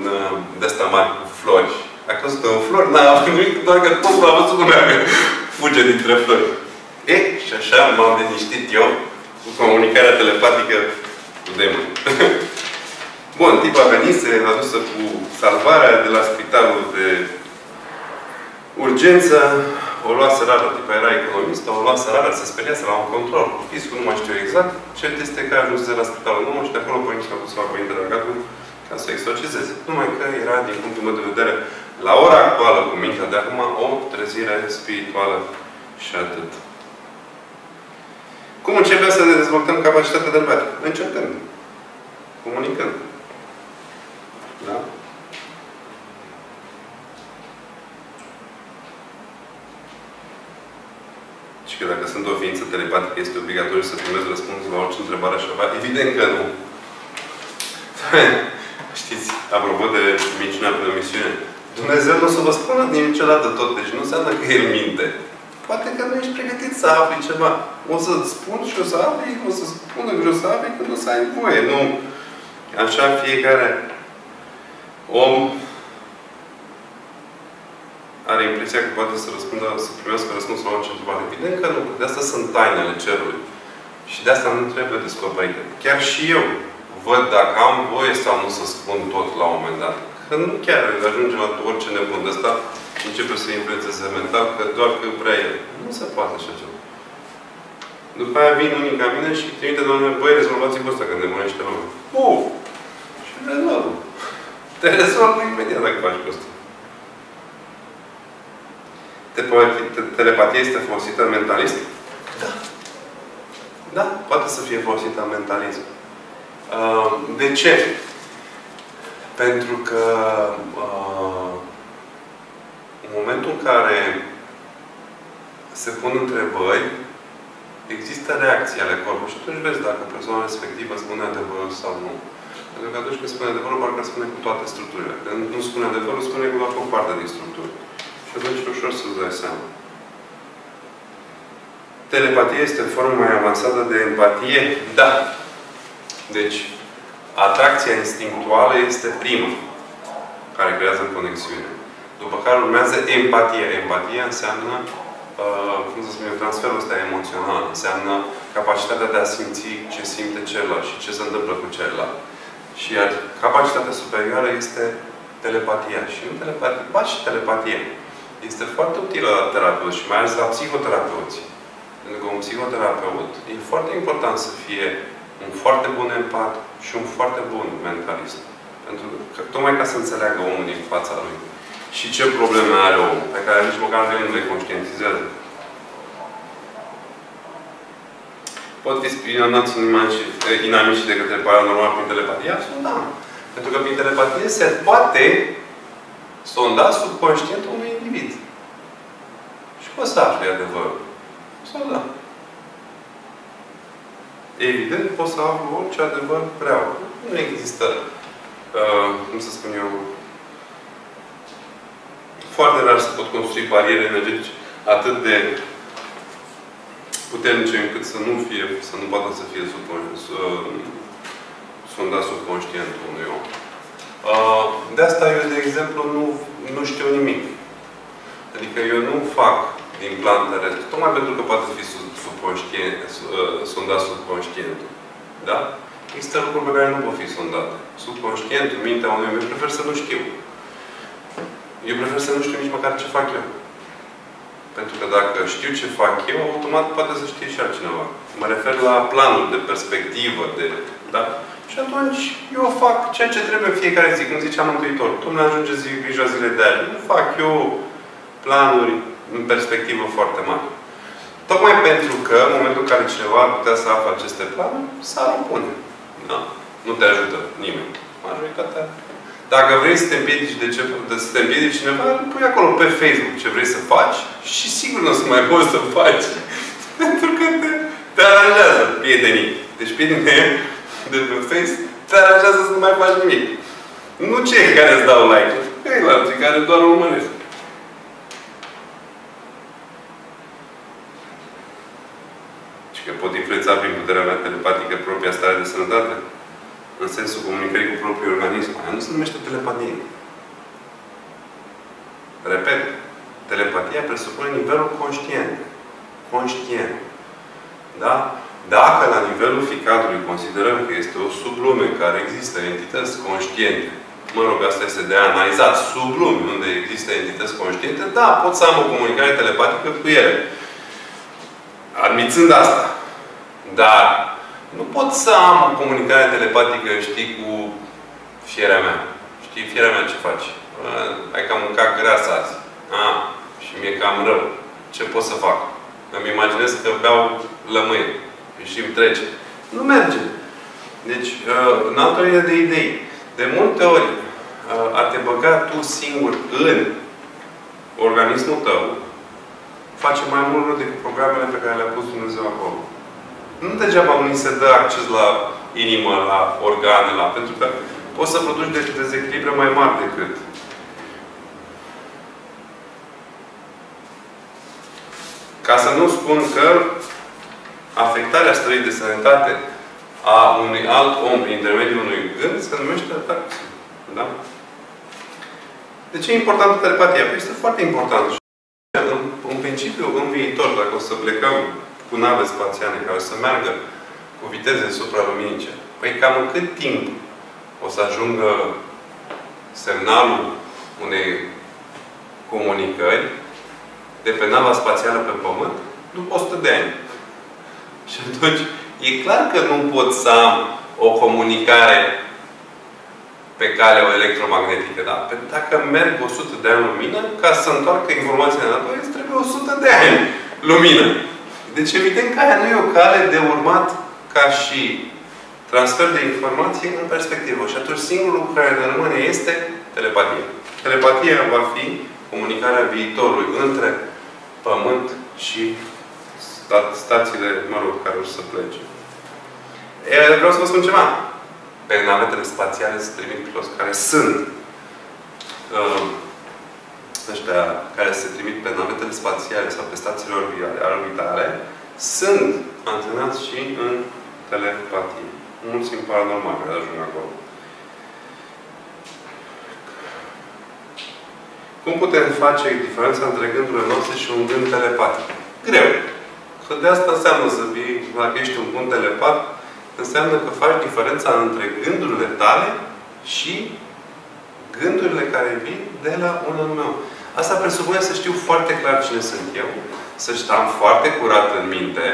de-asta mare cu flori. A căzut în flori, n-a avut nimic, doar că totul a văzut lumea că fuge dintre flori. Și așa m-am liniștit eu cu comunicarea telepatică cu demon. Bun, tipul a venit, se adusă cu salvarea de la spitalul de urgență. O lua sărară, tipa era economistă, o lua sărară, se speriase la un control. Fiscul, nu mai știu exact. Cert este că a ajuns de la spitalul nou și de acolo părinții l-au dus la Părintele Argatu ca să exorcizeze. Numai că era, din punctul meu de vedere, la ora actuală, cu mintea de acum, o trezire spirituală și atât. Cum începem să ne dezvoltăm capacitatea de răbdare? Încercând. Comunicând. Da? Și că dacă sunt o ființă telepatică, este obligatoriu să primezi răspunsul la orice întrebare așa. Evident că nu. Știți, apropo de minciuna pe omisiune, Dumnezeu nu o să vă spună niciodată tot. Deci nu înseamnă că El minte. Poate că nu ești pregătit să afli ceva. O să-ți spun și o să afli, o să spună și o să afli când o să ai voie. Nu. Așa fiecare om are impresia că poate să răspundă, să primească răspunsul la orice întrebare. Evident că nu. De asta sunt tainele cerului. Și de asta nu trebuie descoperite. Chiar și eu văd dacă am voie sau nu să spun tot la un moment dat. Că nu chiar ajunge la orice nebun de asta. Începe să influențeze mental, că doar că vrea el. Nu se poate așa ceva. După aia vin unii ca mine și trimite la mine, băi, rezolvați-vă ăsta, că nebunește lumea. Și rezolvă. Te rezolvă imediat dacă faci cu ăsta. Telepatia este folosită în mentalism? Da. Da, poate să fie folosită în mentalism. De ce? Pentru că în momentul în care se pun întrebări, există reacții ale corpului. Și tu își vezi dacă persoana respectivă spune adevărul sau nu. Pentru că atunci când spune adevărul, parcă spune cu toate structurile. Când nu spune adevărul, spune cu doar o parte din structuri. Și atunci ușor să-ți dai seama. Telepatia este forma mai avansată de empatie? Da. Deci, atracția instinctuală este prima care creează conexiune. După care urmează empatia. Empatia înseamnă, cum să spun, transferul ăsta emoțional. Înseamnă capacitatea de a simți ce simte celălalt și ce se întâmplă cu celălalt. Și iar capacitatea superioară este telepatia. Și în telepatie, ba și telepatie. Este foarte utilă la terapeuți și mai ales la psihoterapeuți. Pentru că un psihoterapeut e foarte important să fie un foarte bun empat și un foarte bun mentalist. Pentru că, tocmai ca să înțeleagă omul din fața lui. Și ce probleme are omul, pe care nici măcar nu le conștientizează. Pot fi spionați inamicii de către paranormal prin telepatie? Absolut, da. Pentru că prin telepatie se poate sonda subconștientul unui individ. Și poți să afli adevărul. Sau da. Evident, poți să afli orice adevăr vreau. Nu există, cum să spun eu, foarte rar se pot construi bariere energetice atât de puternice încât să nu poată să fie sondat subconștientul unui om. De asta eu, de exemplu, nu știu nimic. Adică eu nu fac din plantele astea, tocmai pentru că poate fi sondat subconștientul. Da? Există lucruri pe care nu pot fi sondate. Subconștientul, mintea unui om, eu prefer să nu știu. Eu prefer să nu știu nici măcar ce fac eu. Pentru că dacă știu ce fac eu, automat poate să știe și altcineva. Mă refer la planul de perspectivă, de... Da? Și atunci eu fac ceea ce trebuie în fiecare zi. Cum zicea Mântuitor, tu ne ajunge grija zilei de azi. Nu fac eu planuri în perspectivă foarte mare. Tocmai pentru că, în momentul în care cineva ar putea să afle aceste planuri, s-ar opune. Da? Nu te ajută nimeni. Majoritatea. Dacă vrei să te împiedici cineva, îl pui acolo pe Facebook ce vrei să faci și sigur nu o să mai poți să faci. Pentru că te aranjează prietenii. Deci prietenii de pe Facebook te aranjează să nu mai faci nimic. Nu cei care îți dau like-uri. Cei care doar o urmăresc. Și că pot influența prin puterea mea telepatică propria stare de sănătate? În sensul comunicării cu propriul organism. Aia nu se numește telepatie. Repet. Telepatia presupune nivelul conștient. Conștient. Da? Dacă la nivelul ficatului considerăm că este o sublume în care există entități conștiente, mă rog, asta este de analizat. Sublumi unde există entități conștiente, da, pot să am o comunicare telepatică cu ele. Admițând asta. Dar nu pot să am o comunicare telepatică, știi, cu fierea mea. Știi, fierea mea ce faci? Hai că am mâncat grasă azi. Și mi-e cam rău. Ce pot să fac? Îmi imaginez că beau lămâie. Și îmi trece. Nu merge. Deci, în altă linie de idei. De multe ori, a te băga tu singur în organismul tău face mai mult rău decât programele pe care le-a pus Dumnezeu acolo. Nu degeaba unii se dă acces la inimă, la organe, la... Pentru că poți să produci dezechilibre mai mari decât. Ca să nu spun că afectarea stării de sănătate a unui alt om prin intermediul unui gând se numește atac. Da? De ce e importantă telepatia? Păi este foarte important. În principiu, în viitor, dacă o să plecăm cu nave spațiale care o să meargă cu viteze supraluminice, păi cam în cât timp o să ajungă semnalul unei comunicări de pe nava spațială pe Pământ? După 100 de ani. Și atunci, e clar că nu pot să am o comunicare pe cale o electromagnetică, da? Pentru că dacă merg 100 de ani lumină, ca să întoarcă informația înapoi, îți trebuie 100 de ani lumină. Deci, evident că aia nu e o cale de urmat ca și transfer de informații în perspectivă. Și atunci, singurul lucru care ne rămâne este telepatia. Telepatia va fi comunicarea viitorului între Pământ și stațiile, mă rog, care o să plece. Vreau să vă spun ceva. Pe navetele spațiale se trimit piloți care sunt ăștia care se trimit pe navetele spațiale sau pe stațiile orbitale sunt antrenați și în telepatie. Mulți în paranormal care ajung acolo. Cum putem face diferența între gândurile noastre și un gând telepatic? Greu. Că de asta înseamnă să fii, dacă ești un bun telepat, înseamnă că faci diferența între gândurile tale și gândurile care vin de la unul meu. Asta presupune să știu foarte clar cine sunt eu, să stau foarte curat în minte,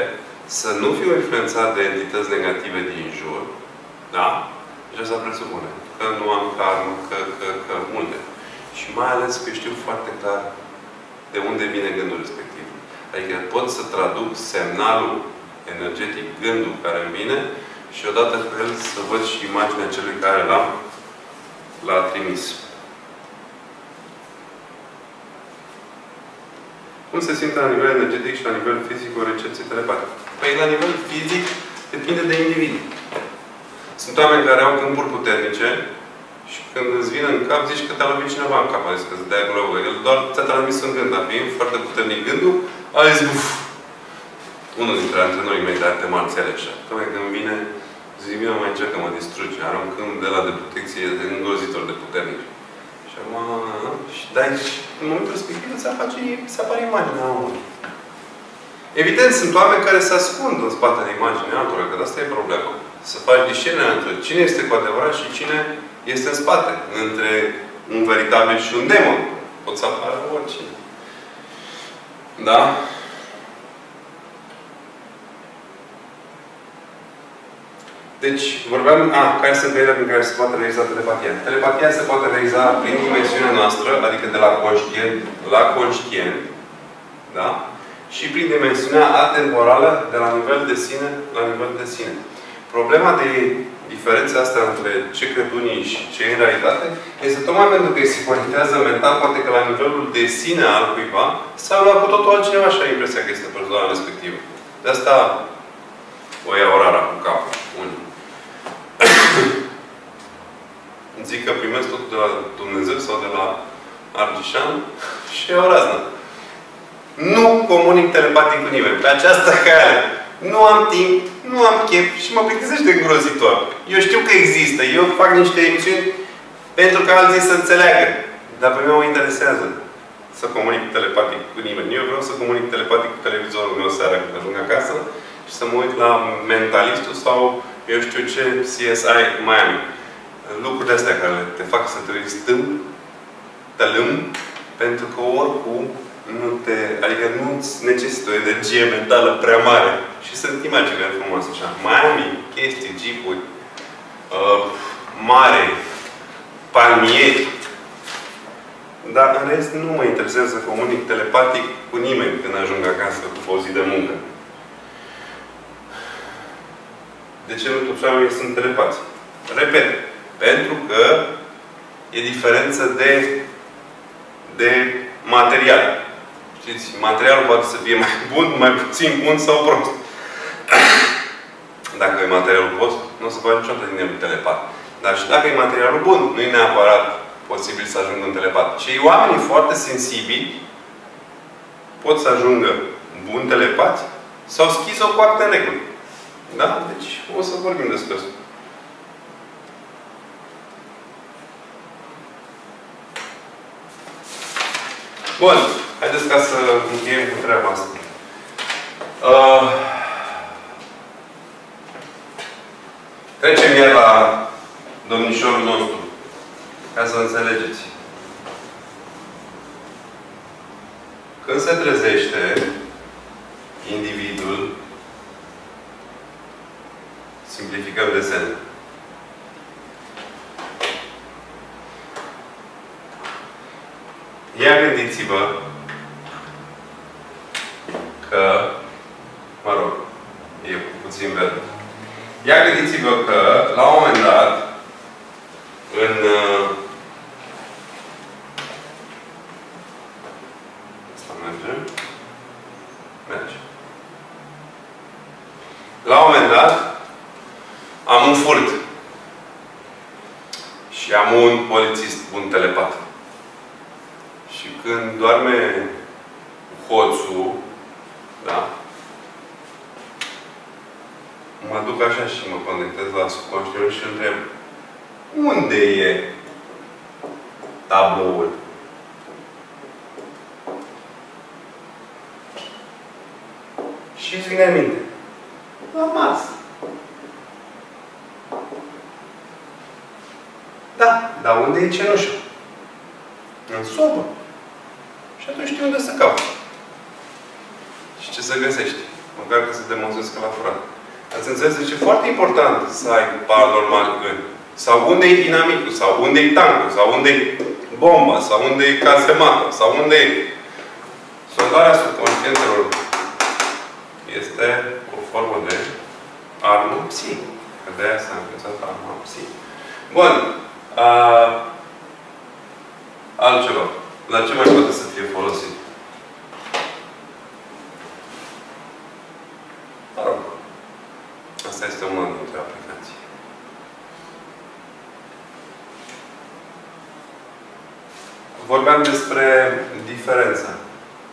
să nu fiu influențat de entități negative din jur. Da? Deci asta presupune. Că nu am karmă, că multe. Și mai ales că știu foarte clar de unde vine gândul respectiv. Adică pot să traduc semnalul energetic, gândul care îmi vine și odată cu el să văd și imaginea celui care l-a trimis. Cum se simte la nivel energetic și la nivel fizic o recepție telepatică? Păi la nivel fizic depinde de individ. Sunt oameni care au gânduri puternice și când îți vine în cap zici că te-a lovit cineva în cap. A zis că îți dea globul. El doar ți-a transmis în gând. Dar fiind foarte puternic gândul, a zis, uf! unul dintre antrenori imediat m-a înțeles. Tocmai când vine, zic, bine, mai încerc că mă distruge, aruncând de la de protecție, de îngrozitor de puternic. Și acum, dar în momentul respectiv îți apare imaginea omului. Evident, sunt oameni care se ascund în spatele imaginii altora, că de asta e problema. Să faci discernirea între cine este cu adevărat și cine este în spate. Între un veritabil și un demon. Pot să apară oricine. Da? Deci, vorbeam... care sunt căile prin care se poate realiza telepatia? Telepatia se poate realiza prin dimensiunea noastră, adică de la conștient la conștient. Da? Și prin dimensiunea atemporală, de la nivel de sine la nivel de sine. Problema de diferența asta între ce cred unii și ce e în realitate este tocmai pentru că se conectează mental, poate că la nivelul de sine al cuiva s-a luat cu totul altcineva și a impresia că este persoana respectivă. De asta o ia orara cu capul. Unii. Zic că primesc totul de la Dumnezeu sau de la Argișan și e o raznă. Nu comunic telepatic cu nimeni. Pe această cale. Nu am timp, nu am chef și mă plictisești de îngrozitor. Eu știu că există. Eu fac niște emisiuni pentru că alții să înțeleagă. Dar pe mine mă interesează să comunic telepatic cu nimeni. Eu vreau să comunic telepatic cu televizorul meu seara când ajung acasă și să mă uit la Mentalistul sau eu știu ce CSI Miami. Lucrurile astea care te fac să te uiți tălâm pentru că oricum nu te... Adică nu-ți necesită o energie mentală prea mare. Și sunt imagine frumoase așa. Miami, chestii, jeepuri, mare, palmieri. Dar în rest nu mă interesează să comunic telepatic cu nimeni când ajung acasă după o zi de muncă. De ce nu toți oamenii sunt telepați? Repet. Pentru că e diferență de material. Știți? Materialul poate să fie mai bun, mai puțin bun sau prost. Dacă e materialul prost, nu o să faci niciodată din el telepat. Dar și dacă e materialul bun, nu e neapărat posibil să ajungă în telepat. Și oamenii foarte sensibili pot să ajungă buni telepați sau schizo cu acte în regulă. Da? Deci o să vorbim despre asta. Bun. Haideți ca să încheiem cu treaba asta. Trecem iar la domnișorul nostru. Ca să înțelegeți. Când se trezește individul, simplificăm desenul. Ia gândiți-vă că, mă rog, e puțin verde. Ia gândiți-vă că, la un moment dat, Asta merge? Merge. La un moment dat, am un furt. Și am un polițist, un telepat. Și când doarme hoțul, da? Mă duc așa și mă conectez la subconștient și întreb unde e taboul? Și îți vine aminte. La masă. Da, dar unde e cenușa? În sobă. Și atunci știi unde să cauți. Și ce să găsești. Măcar că să demonstrezi că l-a furat. Ați înțeles? Deci e foarte important să ai paranormal în. Sau unde e dinamicul, sau unde e tancul, sau unde e bomba, sau unde e casemata, sau unde e... Sondarea subconștientelor este o formă de armă psi. Că de-aia s-a învățat arma psi. Bun. Altceva. La ce mai poate să fie folosit? Mă rog. Asta este una dintre aplicații. Vorbeam despre diferența.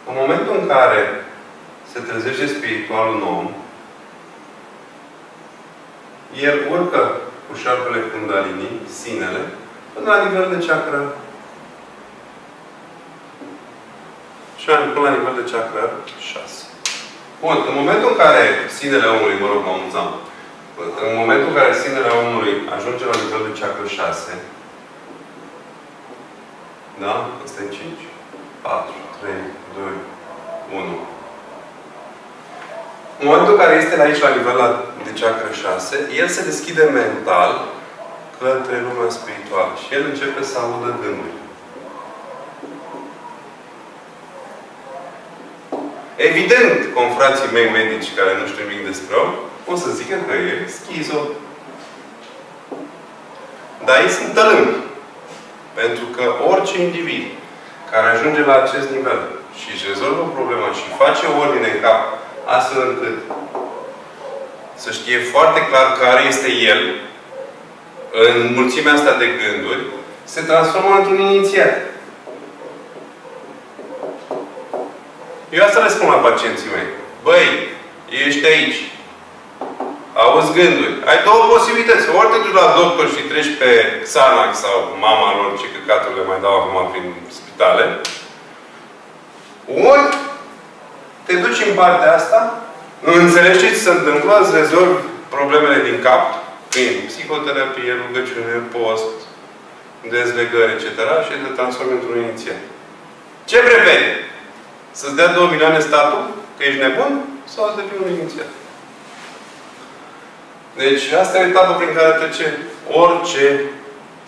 În momentul în care se trezește spiritualul un om, el urcă cu șarpele Kundalini, sinele, până la nivel de chakra. Și până la nivel de chakra 6. Bun, în momentul în care sinele omului, mă rog, mă amuzam, în momentul în care sinele omului ajunge la nivel de chakra 6, da? Asta e 5, 4, 3, 2, 1. În momentul în care este aici, la nivel de chakra 6, el se deschide mental către lumea spirituală. Și el începe să audă gânduri. Evident, confrații mei medici care nu știu nimic despre om, o să zică că e schizo. Dar ei sunt tălâmbi. Pentru că orice individ care ajunge la acest nivel și își rezolvă problema și face ordine în cap, astfel încât să știe foarte clar care este el în mulțimea asta de gânduri, se transformă într-un inițiat. Eu asta le spun la pacienții mei. Băi, ești aici. Auzi gânduri. Ai două posibilități. Ori te duci la doctor și treci pe Xanax sau mama lor, ce căcatul le mai dau acum prin spitale. Ori te duci în partea asta, înțelegi ce ți se întâmplă, îți rezolvi problemele din cap, prin psihoterapie, rugăciune, post, dezlegări, etc. și te transformi într-un inițiat. Ce preferi? Să-ți dea 2 milioane statul, că ești nebun, sau să devii un inițiat? Deci, asta e etapa prin care trece orice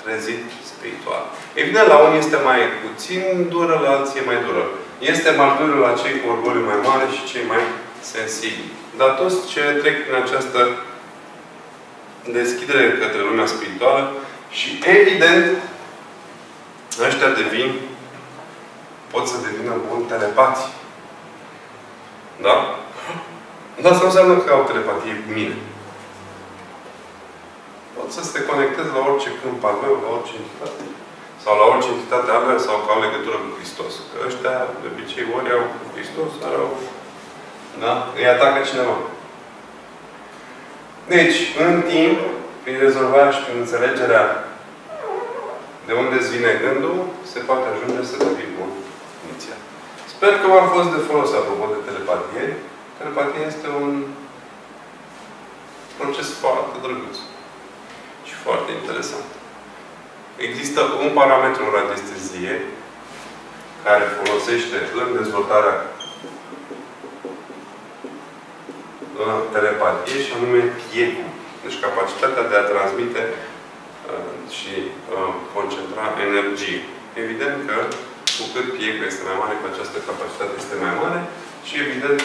trezit spiritual. Evident, la unii este mai puțin dură, la alții e mai dură. Este mai dură la cei cu orgoliu mai mare și cei mai sensibili. Dar toți ce trec prin această deschidere către lumea spirituală și, evident, ăștia devin pot să devină buni telepați. Da? Dar asta nu înseamnă că au telepatie cu mine. Pot să se conecteze la orice câmp al meu, la orice entitate. Sau la orice entitate al meu, sau că au legătură cu Hristos. Că ăștia, de obicei, ori au cu Hristos, ori au... Da? Îi atacă cineva. Deci, în timp, prin rezolvarea și prin înțelegerea de unde îți vine gândul, se poate ajunge să devii bun. Sper că v-am fost de folos apropo de telepatie. Telepatie este un proces foarte drăguț. Și foarte interesant. Există un parametru în radiestezie care folosește în dezvoltarea telepatiei și anume piecul. Deci capacitatea de a transmite și concentra energie. Evident că cu cât piecul este mai mare, cu această capacitate este mai mare și, evident,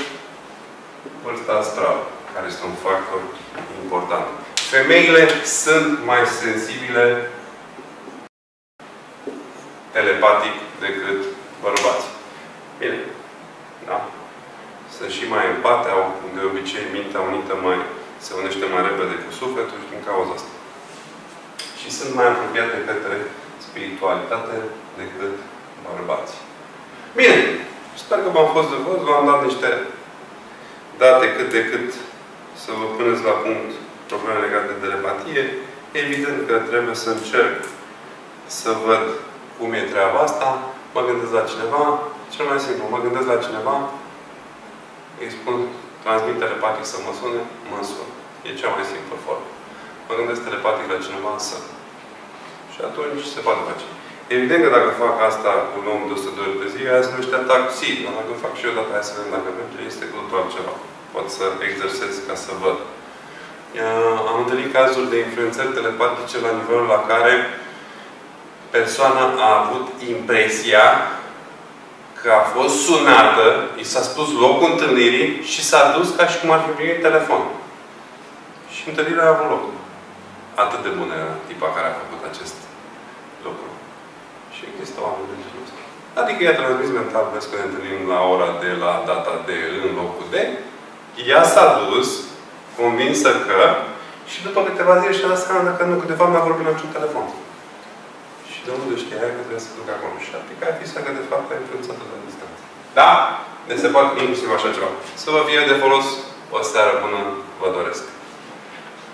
vârsta astrală, care este un factor important. Femeile sunt mai sensibile telepatic decât bărbații. Bine. Da? Sunt și mai empate, au de obicei mintea unită mai se unește mai repede cu sufletul și din cauza asta. Și sunt mai apropiate către spiritualitate decât bărbați. Bine! Sper că v-am fost de văzut. V-am dat niște date cât de cât să vă puneți la punct probleme legate de telepatie. Evident că trebuie să încerc să văd cum e treaba asta. Mă gândesc la cineva. Cel mai simplu. Mă gândesc la cineva. Îi spun, transmit telepatic să mă sune. Mă sun. E cea mai simplă formă. Mă gândesc telepatic la cineva să. Și atunci se poate face. Evident că dacă fac asta cu un om de 100 de ori pe zi, aia se numește taxi. Dar dacă fac și eu data aia să vedem dacă merge, este cu totul altceva. Pot să exersez ca să văd. Am întâlnit cazuri de influențări telepatice la nivelul la care persoana a avut impresia că a fost sunată, i s-a spus locul întâlnirii și s-a dus ca și cum ar fi primit telefon. Și întâlnirea a avut loc. Atât de bună era tipa care a făcut acest lucru. Și există oameni de genul ăsta. Adică i-a transmis mental, vezi că ne întâlnim la ora de, la data de, în locul de. Ea s-a dus, convinsă că, și după câteva zile și-a dat seama că nu, că de fapt n-a vorbit la niciun telefon. Și de unde știa că trebuie să duc acolo. Și adică a fi că de fapt a influențat-o la distanță. Da? de se fac inclusiv așa ceva. Să vă fie de folos. O seară bună vă doresc!